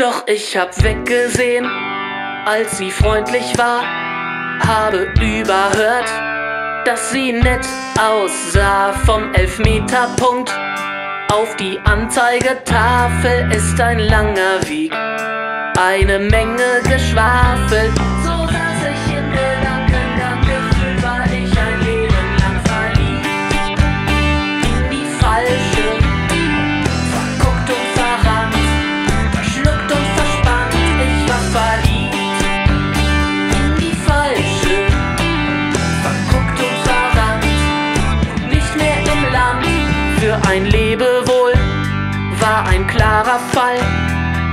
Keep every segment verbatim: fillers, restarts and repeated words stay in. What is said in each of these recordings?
Doch ich hab weggesehen, als sie freundlich war, habe überhört, dass sie nett aussah. Vom Elfmeterpunkt auf die Anzeigetafel ist ein langer Weg, eine Menge Geschwafel. So saß ich in Gedanken, dann gefühlt war ich ein Leben lang verliebt in die falsche. Ein Lebewohl war ein klarer Fall,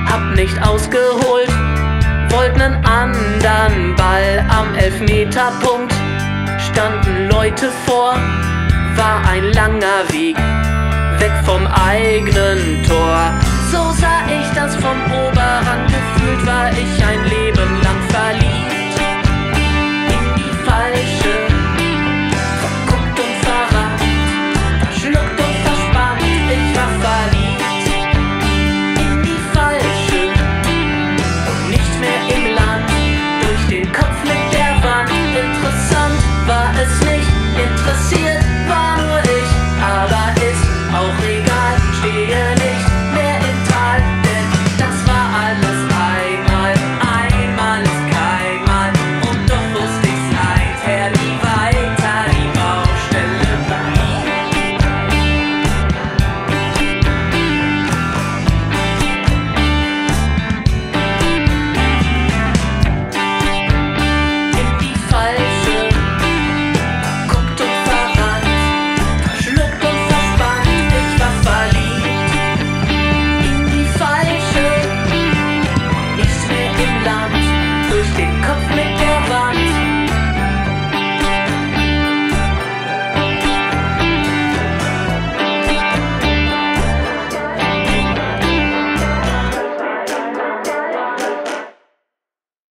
hab nicht ausgeholt, wollt nen andern Ball. Am Elfmeterpunkt standen Leute vor, war ein langer Weg weg vom eigenen Tor. So sah ich das vom Oberrand, gefühlt war ich ein Lebewohl.